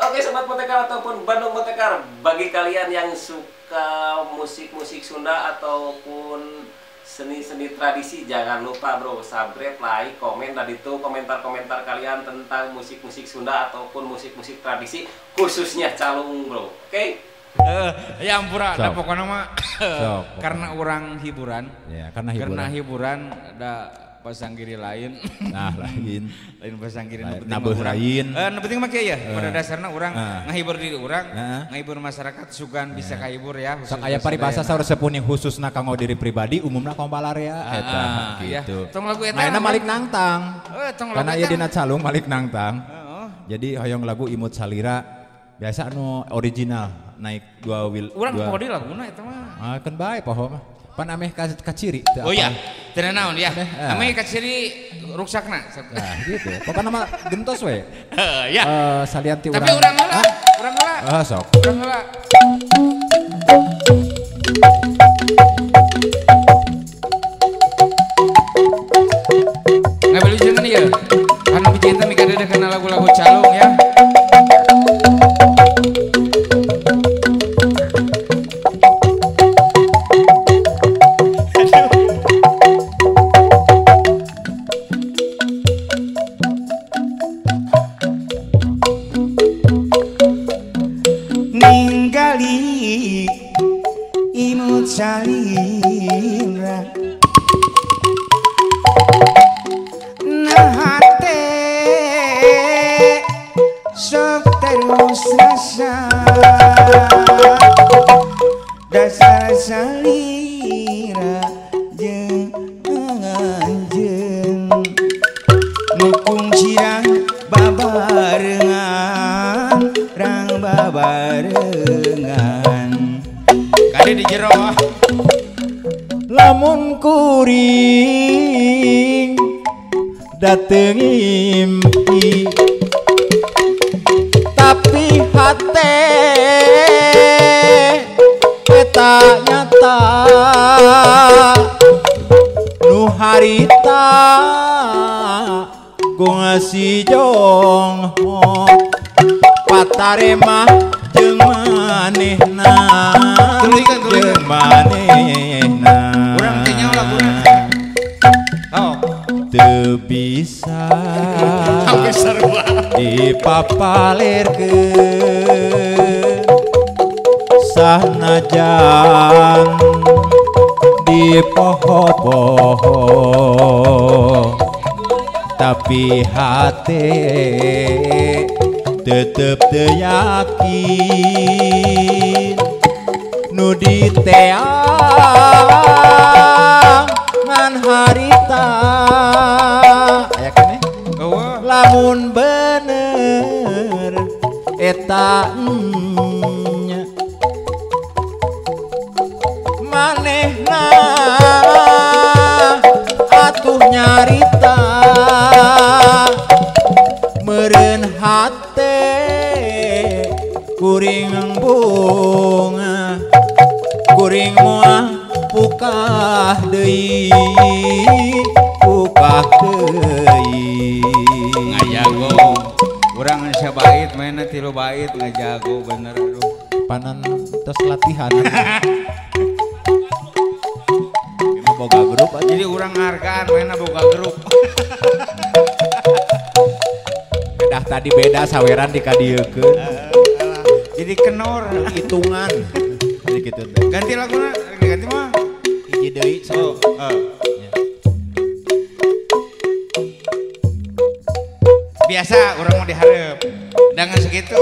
Oke, Sobat Motekar ataupun Bandung Motekar, bagi kalian yang suka musik-musik Sunda ataupun seni-seni tradisi, jangan lupa bro, subscribe, like, komen, dan itu komentar-komentar kalian tentang musik-musik Sunda ataupun musik-musik tradisi, khususnya calung bro, oke? Yang pura, dah pokoknya mah karena orang hiburan, karena hiburan ada pasanggiri lain, lain pasanggiri, nabuh lain, penting mah ya, pada dasarnya orang ngahibur diri orang, ngahibur masyarakat sugan bisa kahibur ya. Kayak paribasa seharusnya punya khusus nakang diri pribadi, umumnya kong balar ya, gitu. Nah, ini malik nangtang, karena ia dina calung malik nangtang, jadi hoyong lagu imut salira. Biasa anu original naik dua wheel. Urang poho di laguna eta mah. Ah kan bae poho mah. Pan ameh kaciri. Oh iya, teu naon ya. Ameh kaciri ruksakna. Nah gitu. Pokona mah gentos we. Heeh ya. Salian ti urang. Tapi urang heula. Urang heula. Ah sok. Urang heula. Ngabeli jeung ni ya. Anu biji eta mikadeuh kana lagu-lagu calung ya. Dasar salira jeung anjeun mukung cirang babarengan rang babarengan kade di jero lamun kuring dateng impi tapi hate eta nyata nu harita ku ngasijong patare mah jeung manehna jeung manehna urang teh nyaho laguna teu bisa dipapalerkeun sanajan di poho-poho tapi hati tetep teu yakin nu diteang ngan harita lamun bener eta manehna atuh nyarita meureun hate kuring bunga kuring moal pukah deui pukah deui ngajago urang sabait mainna tilu bait ngajago bener aduh panan tos latihan boga grup aja. Jadi orang hargaan mainnya boga grup. Dah tadi beda saweran dikadiekeun. Jadi kenor hitungan. Jadi gitu. Ganti laguna, ganti mah. Hiji deui sok. Biasa orang mau dihareup. Dengan segitu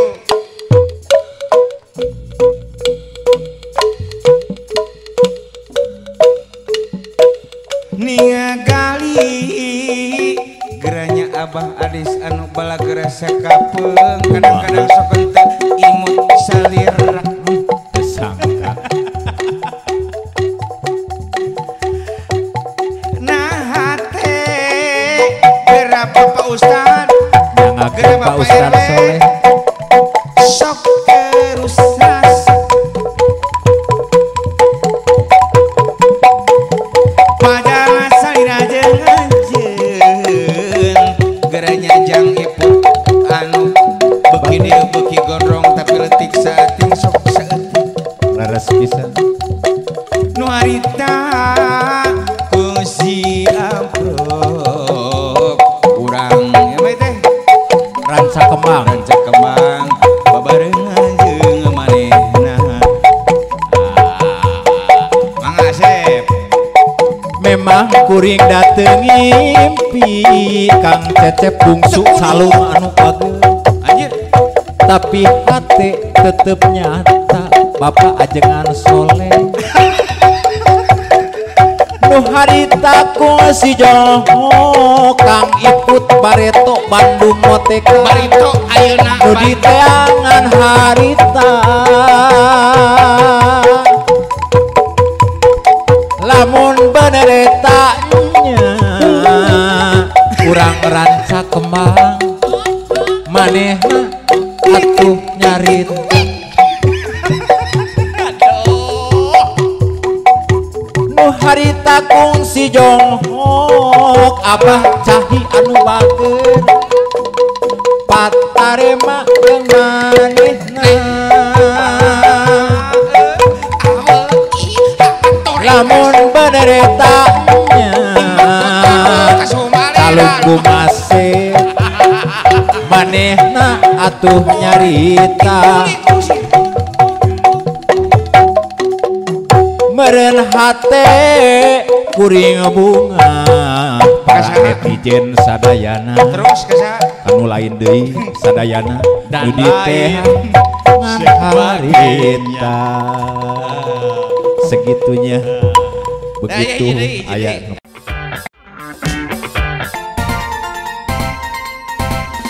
ningali geranya abah adis anu bala gerasa kapeung kadang-kadang sok henteu imut salira kesangka nah hate geura Bapak Ustad geura Bapak Ustad Soleh sok terusas padahal salira jeung yeah. kuring dateng ngimpi Kang Cecep Bungsu salu anu pagel anjir tapi hati tetep nyata bapak ajengan soleh nu harita ku si Joho Kang Iput Bareto Bandung Motekar Bareto ayeuna nu di teangan harita lamun bener tanya kurang ranca kembang maneh atuh nyarit nu harita kung si Jonghok abah cahi anu bager patarema manehna lamun bener tanya Calung masih manehna atuh nyarita meren hate kuring bunga para netizen sadayana terus kesa anu lain deui sadayana nu di teh harita segitunya begitu ayat